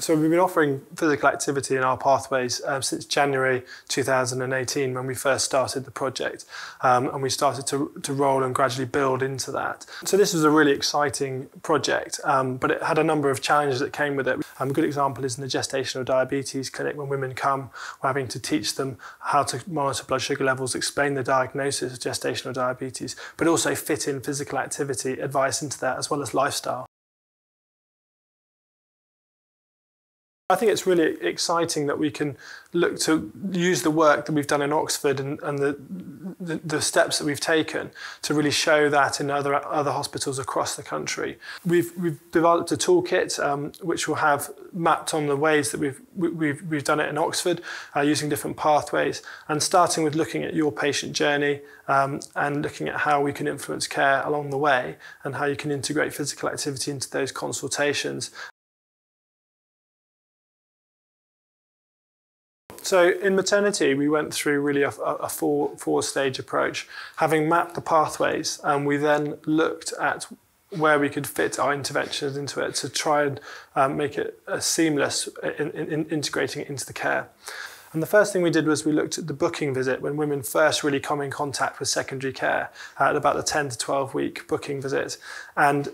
So we've been offering physical activity in our pathways since January 2018 when we first started the project, and we started to roll and gradually build into that. So this was a really exciting project, but it had a number of challenges that came with it. A good example is in the gestational diabetes clinic. When women come, we're having to teach them how to monitor blood sugar levels, explain the diagnosis of gestational diabetes, but also fit in physical activity advice into that, as well as lifestyle. I think it's really exciting that we can look to use the work that we've done in Oxford and the steps that we've taken to really show that in other hospitals across the country. We've developed a toolkit which will have mapped on the ways that we've done it in Oxford using different pathways, and starting with looking at your patient journey and looking at how we can influence care along the way and how you can integrate physical activity into those consultations. So in maternity, we went through really a four-stage approach. Having mapped the pathways, we then looked at where we could fit our interventions into it to try and make it seamless in integrating it into the care. And the first thing we did was we looked at the booking visit when women first really come in contact with secondary care at about the 10 to 12-week booking visit. And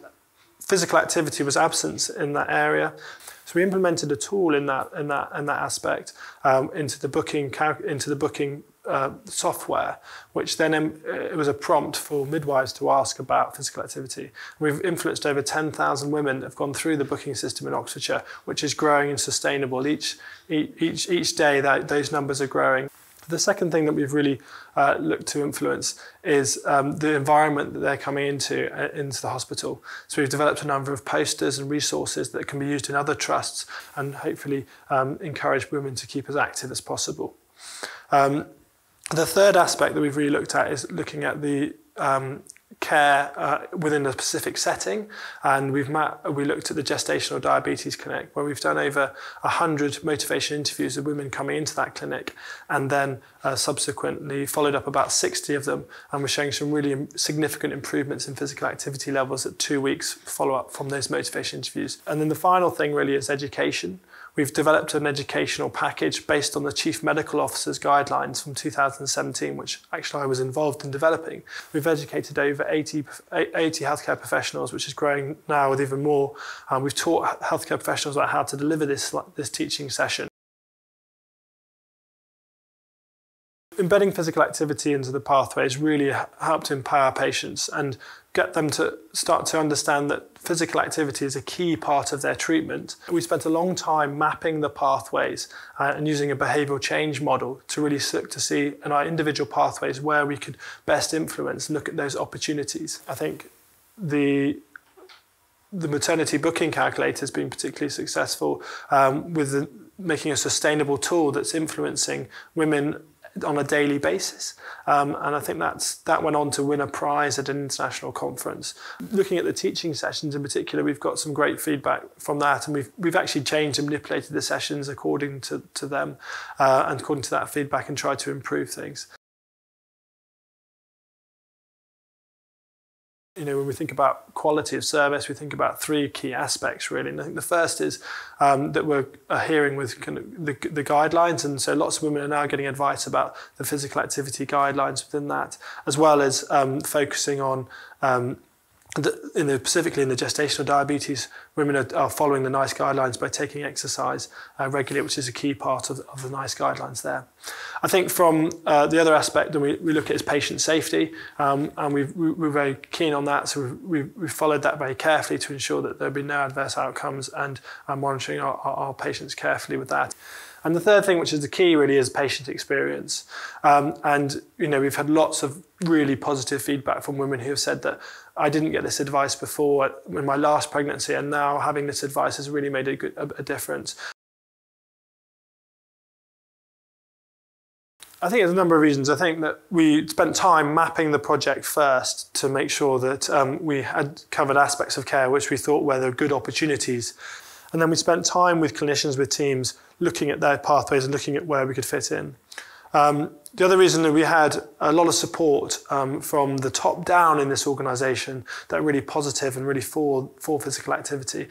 physical activity was absent in that area. So we implemented a tool in that aspect into the booking software, which then it was a prompt for midwives to ask about physical activity. We've influenced over 10,000 women that have gone through the booking system in Oxfordshire, which is growing and sustainable. Each day that those numbers are growing. The second thing that we've really looked to influence is the environment that they're coming into the hospital. So we've developed a number of posters and resources that can be used in other trusts and hopefully encourage women to keep as active as possible. The third aspect that we've really looked at is looking at the care within a specific setting, and we looked at the gestational diabetes clinic, where we've done over 100 motivation interviews of women coming into that clinic, and then subsequently followed up about 60 of them, and we're showing some really significant improvements in physical activity levels at 2 weeks follow-up from those motivation interviews. And then the final thing really is education. We've developed an educational package based on the Chief Medical Officer's guidelines from 2017, which actually I was involved in developing. We've educated over 80 healthcare professionals, which is growing now with even more. We've taught healthcare professionals about how to deliver this teaching session. Embedding physical activity into the pathways really helped empower patients and get them to start to understand that physical activity is a key part of their treatment. We spent a long time mapping the pathways and using a behavioural change model to really look to see in our individual pathways where we could best influence and look at those opportunities. I think the maternity booking calculator has been particularly successful with making a sustainable tool that's influencing women on a daily basis, and I think that went on to win a prize at an international conference. Looking at the teaching sessions in particular, we've got some great feedback from that, and we've actually changed and manipulated the sessions according to them and according to that feedback, and tried to improve things. You know, when we think about quality of service, we think about three key aspects really, and I think the first is that we're adhering with kind of the guidelines, and so lots of women are now getting advice about the physical activity guidelines within that, as well as focusing on specifically in the gestational diabetes, women are following the NICE guidelines by taking exercise regularly, which is a key part of the NICE guidelines there. I think from the other aspect that we look at is patient safety, and we're very keen on that, so we've followed that very carefully to ensure that there'll be no adverse outcomes, and monitoring our patients carefully with that. And the third thing, which is the key really, is patient experience. And you know, we've had lots of really positive feedback from women who have said that I didn't get this advice before in my last pregnancy, and now having this advice has really made a difference. I think there's a number of reasons. I think that we spent time mapping the project first to make sure that we had covered aspects of care which we thought were the good opportunities. And then we spent time with clinicians, with teams, looking at their pathways and looking at where we could fit in. The other reason that we had a lot of support from the top down in this organisation that are really positive and really for physical activity.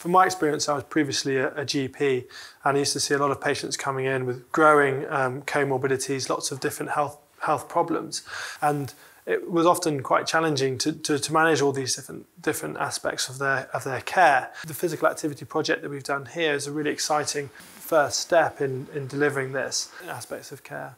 From my experience, I was previously a GP, and I used to see a lot of patients coming in with growing comorbidities, lots of different health problems, and it was often quite challenging to manage all these different aspects of their care. The physical activity project that we've done here is a really exciting first step in delivering this aspects of care.